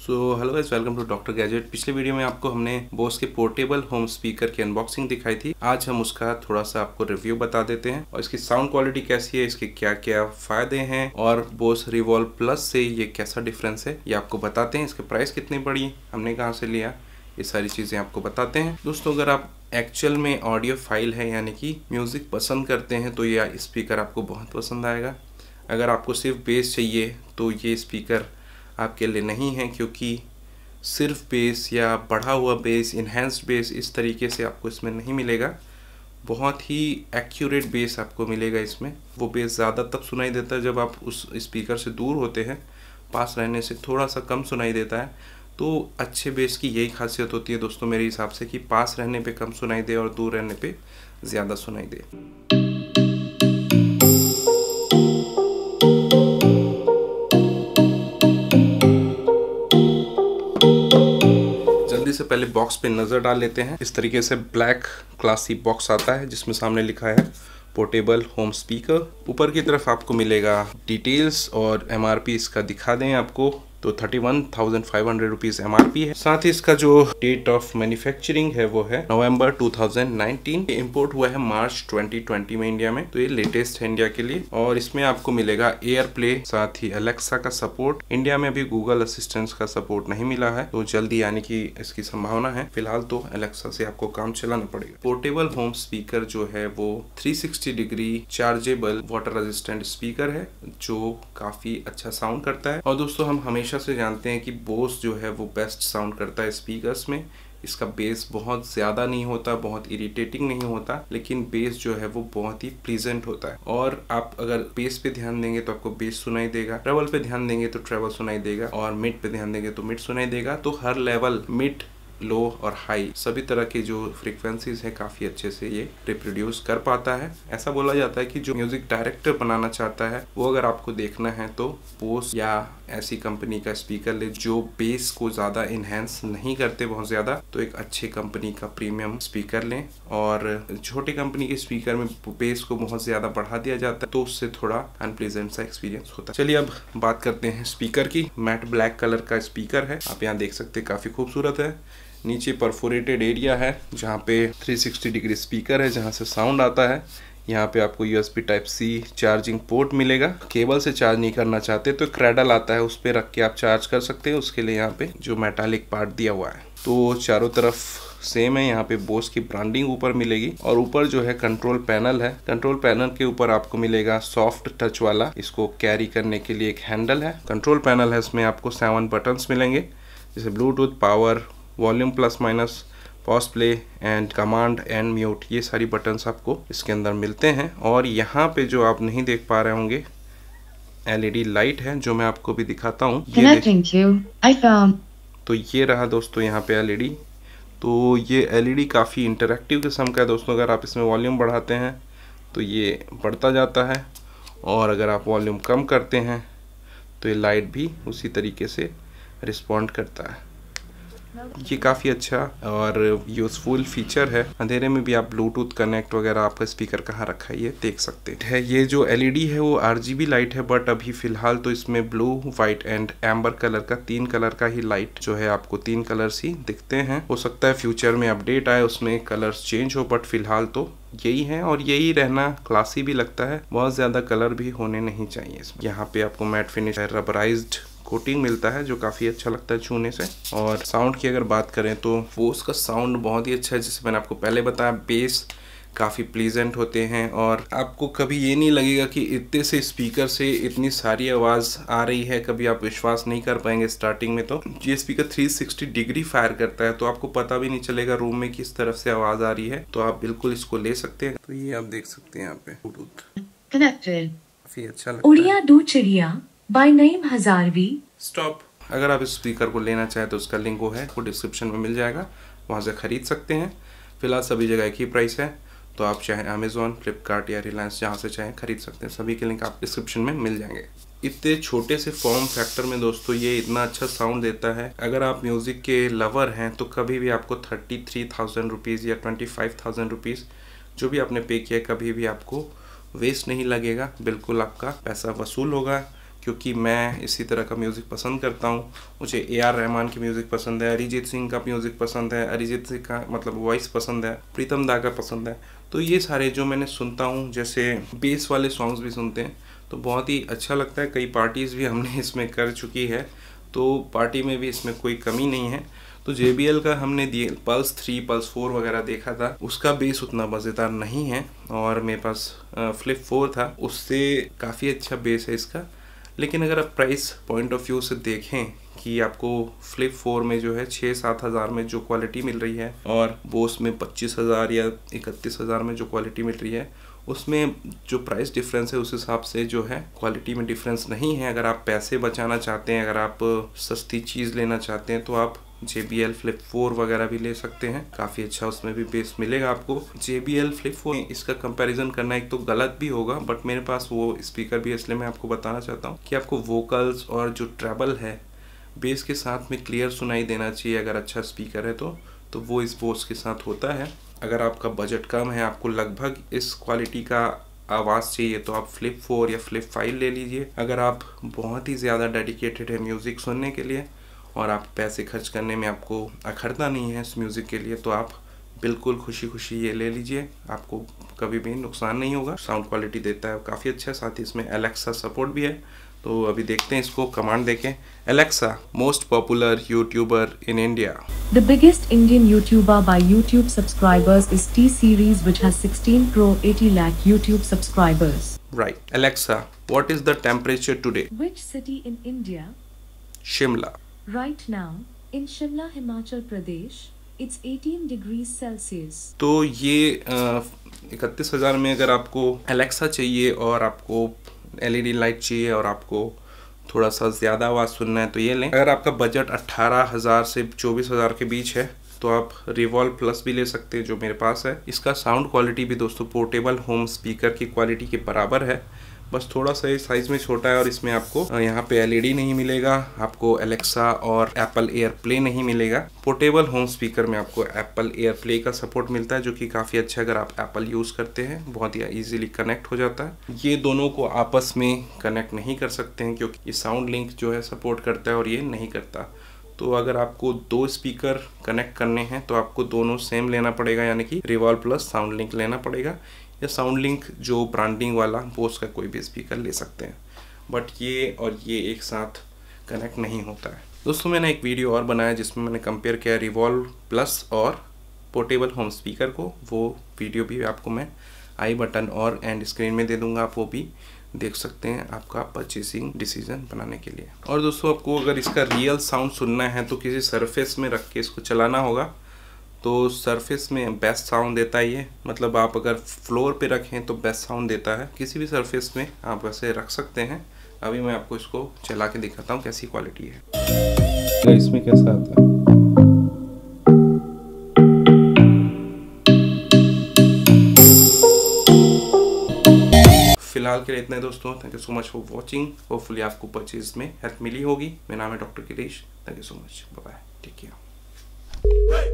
So hello guys, welcome to doctor gadget. पिछले video में आपको हमने बोस के पोर्टेबल होम स्पीकर की अनबॉक्सिंग दिखाई थी। आज हम उसका थोड़ा सा आपको रिव्यू बता देते हैं और इसकी साउंड क्वालिटी कैसी है, इसके क्या क्या फायदे हैं और बोस रिवॉल्व प्लस से ये कैसा डिफरेंस है ये आपको बताते हैं। इसके प्राइस कितनी पड़ी, हमने कहाँ से लिया, ये सारी चीज़ें आपको बताते हैं। दोस्तों, अगर आप एक्चुअल में ऑडियो फाइल है यानी कि म्यूज़िक पसंद करते हैं तो ये स्पीकर आपको बहुत पसंद आएगा। अगर आपको सिर्फ बेस चाहिए तो ये स्पीकर आपके लिए नहीं है, क्योंकि सिर्फ बेस या बढ़ा हुआ बेस, इन्हेंस्ड बेस इस तरीके से आपको इसमें नहीं मिलेगा। बहुत ही एक्यूरेट बेस आपको मिलेगा इसमें। वो बेस ज़्यादा तब सुनाई देता है जब आप उस स्पीकर से दूर होते हैं, पास रहने से थोड़ा सा कम सुनाई देता है। तो अच्छे बेस की यही खासियत होती है दोस्तों मेरे हिसाब से, कि पास रहने पे कम सुनाई दे और दूर रहने पे ज़्यादा सुनाई दे। से पहले बॉक्स पे नजर डाल लेते हैं। इस तरीके से ब्लैक क्लासी बॉक्स आता है जिसमें सामने लिखा है पोर्टेबल होम स्पीकर। ऊपर की तरफ आपको मिलेगा डिटेल्स और एमआरपी इसका दिखा दें आपको तो 31,500 रुपीज एमआरपी है। साथ ही इसका जो डेट ऑफ मैन्युफैक्चरिंग है वो है नवंबर 2019। ये इम्पोर्ट हुआ है मार्च 2020 में इंडिया में, तो ये लेटेस्ट है इंडिया के लिए। और इसमें आपको मिलेगा एयरप्ले, साथ ही अलेक्सा का सपोर्ट। इंडिया में अभी गूगल असिस्टेंस का सपोर्ट नहीं मिला है, तो जल्दी यानी कि इसकी संभावना है। फिलहाल तो अलेक्सा से आपको काम चलाना पड़ेगा। पोर्टेबल होम स्पीकर जो है वो 360 degree chargeable water resistant speaker है जो काफी अच्छा साउंड करता है। और दोस्तों, हम हमेशा से जानते हैं कि बोस जो है वो बेस्ट साउंड करता है स्पीकर्स में। इसका बेस बहुत ज़्यादा नहीं होता, बहुत इरिटेटिंग नहीं होता, लेकिन बेस जो है वो बहुत ही प्लीजेंट होता है। और आप अगर बेस पे ध्यान देंगे तो आपको बेस सुनाई देगा, ट्रेवल पे ध्यान देंगे तो ट्रेवल सुनाई देगा, और मिड पे ध्यान देंगे तो मिड सुनाई देगा। तो हर लेवल, मिड, लो और हाई, सभी तरह के जो फ्रीक्वेंसीज हैं काफ़ी अच्छे से ये रिप्रोड्यूस कर पाता है। ऐसा बोला जाता है कि जो म्यूज़िक डायरेक्टर बनाना चाहता है वो अगर आपको देखना है तो बोस या ऐसी कंपनी का स्पीकर ले जो बेस को ज़्यादा इन्हेंस नहीं करते बहुत ज़्यादा, तो एक अच्छे कंपनी का प्रीमियम स्पीकर लें। और छोटे कंपनी के स्पीकर में बेस को बहुत ज़्यादा बढ़ा दिया जाता है तो उससे थोड़ा अनप्लीजेंट सा एक्सपीरियंस होता है। चलिए अब बात करते हैं स्पीकर की। मैट ब्लैक कलर का स्पीकर है, आप यहाँ देख सकते हैं, काफ़ी खूबसूरत है। नीचे परफोरेटेड एरिया है जहाँ पे 360 डिग्री स्पीकर है जहाँ से साउंड आता है। यहाँ पे आपको USB type C charging port मिलेगा। केबल से चार्ज नहीं करना चाहते तो क्रैडल आता है, उस पर रख के आप चार्ज कर सकते हैं। उसके लिए यहाँ पे जो मेटालिक पार्ट दिया हुआ है, तो चारों तरफ सेम है। यहाँ पे बोस की ब्रांडिंग ऊपर मिलेगी और ऊपर जो है कंट्रोल पैनल है। कंट्रोल पैनल के ऊपर आपको मिलेगा सॉफ्ट टच वाला, इसको कैरी करने के लिए एक हैंडल है। कंट्रोल पैनल है, इसमें आपको 7 बटन्स मिलेंगे जैसे Bluetooth, power, volume plus minus, pause play and command and mute. ये सारी बटन्स आपको इसके अंदर मिलते हैं। और यहाँ पे जो आप नहीं देख पा रहे होंगे LED लाइट है जो मैं आपको भी दिखाता हूँ। तो ये रहा दोस्तों यहाँ पे LED। तो ये LED काफ़ी इंटरेक्टिव किस्म का है दोस्तों। अगर आप इसमें वॉल्यूम बढ़ाते हैं तो ये बढ़ता जाता है, और अगर आप वॉल्यूम कम करते हैं तो ये लाइट भी उसी तरीके से रिस्पॉन्ड करता है। ये काफ़ी अच्छा और यूज़फुल फीचर है। अंधेरे में भी आप ब्लूटूथ कनेक्ट वगैरह, आपका स्पीकर कहाँ रखा है ये देख सकते हैं। ये जो LED है वो RGB लाइट है, बट अभी फ़िलहाल तो इसमें blue, white and amber colour का 3 कलर का ही लाइट जो है आपको 3 कलर्स ही दिखते हैं। हो सकता है फ्यूचर में अपडेट आए, उसमें कलर्स चेंज हो, बट फिलहाल तो यही है और यही रहना क्लासी भी लगता है। बहुत ज़्यादा कलर भी होने नहीं चाहिए इसमें। यहाँ पे आपको मैट फिनिश रबराइज्ड कोटिंग मिलता है जो काफ़ी अच्छा लगता है छूने से। और साउंड की अगर बात करें तो बोस का साउंड बहुत ही अच्छा है। जैसे मैंने आपको पहले बताया, बेस काफ़ी प्लीजेंट होते हैं और आपको कभी ये नहीं लगेगा कि इतने से स्पीकर से इतनी सारी आवाज़ आ रही है, कभी आप विश्वास नहीं कर पाएंगे। स्टार्टिंग में तो ये स्पीकर 360 डिग्री फायर करता है, तो आपको पता भी नहीं चलेगा रूम में किस तरफ से आवाज़ आ रही है। तो आप बिल्कुल इसको ले सकते हैं। तो ये आप देख सकते हैं यहाँ पे कनेक्टेड, काफ़ी अच्छा लगता है। बाय नेम हजारवी स्टॉप। अगर आप इस स्पीकर को लेना चाहें तो उसका लिंक वो है, वो डिस्क्रिप्शन में मिल जाएगा, वहाँ से ख़रीद सकते हैं। फिलहाल सभी जगह एक ही प्राइस है, तो आप चाहे अमेज़ॉन, फ्लिपकार्ट या रिलायंस, जहाँ से चाहें खरीद सकते हैं। सभी के लिंक आप डिस्क्रिप्शन में मिल जाएंगे। इतने छोटे से फॉर्म फैक्टर में दोस्तों ये इतना अच्छा साउंड देता है। अगर आप म्यूज़िक के लवर हैं तो कभी भी आपको 33,000 रुपीज़ या 25,000 रुपीज़ जो भी आपने पे किया, कभी भी आपको वेस्ट नहीं लगेगा। बिल्कुल आपका पैसा वसूल होगा। क्योंकि मैं इसी तरह का म्यूज़िक पसंद करता हूँ। मुझे A.R. रहमान की म्यूज़िक पसंद है, अरिजीत सिंह का म्यूज़िक पसंद है, अरिजीत सिंह का मतलब वॉइस पसंद है, प्रीतम दा का पसंद है। तो ये सारे जो मैंने सुनता हूँ, जैसे बेस वाले सॉन्ग्स भी सुनते हैं तो बहुत ही अच्छा लगता है। कई पार्टीज़ भी हमने इसमें कर चुकी है, तो पार्टी में भी इसमें कोई कमी नहीं है। तो JBL का हमने पल्स 3, पल्स 4 वगैरह देखा था, उसका बेस उतना मज़ेदार नहीं है और मेरे पास फ्लिप 4 था, उससे काफ़ी अच्छा बेस है इसका। लेकिन अगर आप प्राइस पॉइंट ऑफ व्यू से देखें कि आपको फ्लिप 4 में जो है 6-7 हज़ार में जो क्वालिटी मिल रही है और बोस में 25 हज़ार या 31 हज़ार में जो क्वालिटी मिल रही है, उसमें जो प्राइस डिफरेंस है उस हिसाब से जो है क्वालिटी में डिफरेंस नहीं है। अगर आप पैसे बचाना चाहते हैं, अगर आप सस्ती चीज़ लेना चाहते हैं तो आप JBL Flip 4 वगैरह भी ले सकते हैं, काफ़ी अच्छा उसमें भी बेस मिलेगा आपको। JBL Flip 4 इसका कंपैरिजन करना एक तो गलत भी होगा, बट मेरे पास वो स्पीकर भी है इसलिए मैं आपको बताना चाहता हूँ कि आपको वोकल्स और जो ट्रैवल है बेस के साथ में क्लियर सुनाई देना चाहिए। अगर अच्छा स्पीकर है तो वो इस बोस के साथ होता है। अगर आपका बजट कम है, आपको लगभग इस क्वालिटी का आवाज़ चाहिए तो आप फ्लिप 4 या फ्लिप 5 ले लीजिए। अगर आप बहुत ही ज़्यादा डेडिकेटेड है म्यूज़िक सुनने के लिए और आप पैसे खर्च करने में आपको अखरता नहीं है इस म्यूज़िक के लिए, तो आप बिल्कुल खुशी खुशी ये ले लीजिए, आपको कभी भी नुकसान नहीं होगा। साउंड क्वालिटी देता है काफ़ी अच्छा, साथ ही इसमें एलेक्सा सपोर्ट भी है। तो अभी देखते हैं इसको कमांड देके। Alexa, most popular YouTuber in India. The biggest Indian YouTuber by YouTube subscribers is T Series which has 16 crore 80 lakh YouTube subscribers. Right. Alexa, what is the temperature today? Which city in India? Shimla. Right now in Shimla, Himachal Pradesh, it's 18 degrees Celsius. तो ये 31 हज़ार में अगर आपको Alexa चाहिए और आपको LED light चाहिए और आपको थोड़ा सा ज़्यादा आवाज़ सुनना है तो ये लें। अगर आपका बजट 18 हज़ार से 24 हज़ार के बीच है तो आप रिवॉल्व प्लस भी ले सकते हैं जो मेरे पास है। इसका साउंड क्वालिटी भी दोस्तों पोर्टेबल होम स्पीकर की क्वालिटी के बराबर है, बस थोड़ा सा ये साइज़ में छोटा है और इसमें आपको यहाँ पे LED नहीं मिलेगा, आपको एलेक्सा और एप्पल एयरप्ले नहीं मिलेगा। पोर्टेबल होम स्पीकर में आपको एप्पल एयरप्ले का सपोर्ट मिलता है जो कि काफ़ी अच्छा है। अगर आप एप्पल यूज़ करते हैं बहुत ही ईजिली कनेक्ट हो जाता है। ये दोनों को आपस में कनेक्ट नहीं कर सकते हैं क्योंकि ये साउंड लिंक जो है सपोर्ट करता है और ये नहीं करता। तो अगर आपको दो स्पीकर कनेक्ट करने हैं तो आपको दोनों सेम लेना पड़ेगा, यानी कि रिवॉल्व प्लस साउंड लिंक लेना पड़ेगा या साउंड लिंक जो ब्रांडिंग वाला बोस का कोई भी स्पीकर ले सकते हैं, बट ये और ये एक साथ कनेक्ट नहीं होता है। दोस्तों मैंने एक वीडियो और बनाया जिसमें मैंने कंपेयर किया रिवॉल्व प्लस और पोर्टेबल होम स्पीकर को, वो वीडियो भी आपको मैं आई बटन और एंड स्क्रीन में दे दूंगा, आप वो भी देख सकते हैं आपका परचेसिंग डिसीजन बनाने के लिए। और दोस्तों आपको अगर इसका रियल साउंड सुनना है तो किसी सरफेस में रख के इसको चलाना होगा, तो सरफेस में बेस्ट साउंड देता है ये। मतलब आप अगर फ्लोर पे रखें तो बेस्ट साउंड देता है, किसी भी सरफेस में आप वैसे रख सकते हैं। अभी मैं आपको इसको चला के दिखाता हूँ कैसी क्वालिटी है, तो इसमें कैसा आता है। फिलहाल के लिए इतना है दोस्तों। Thank you so much for watching, hopefully आपको परचेज में हेल्प मिली होगी। मेरा नाम है doctor gadget. Thank you so much, bye bye, take care.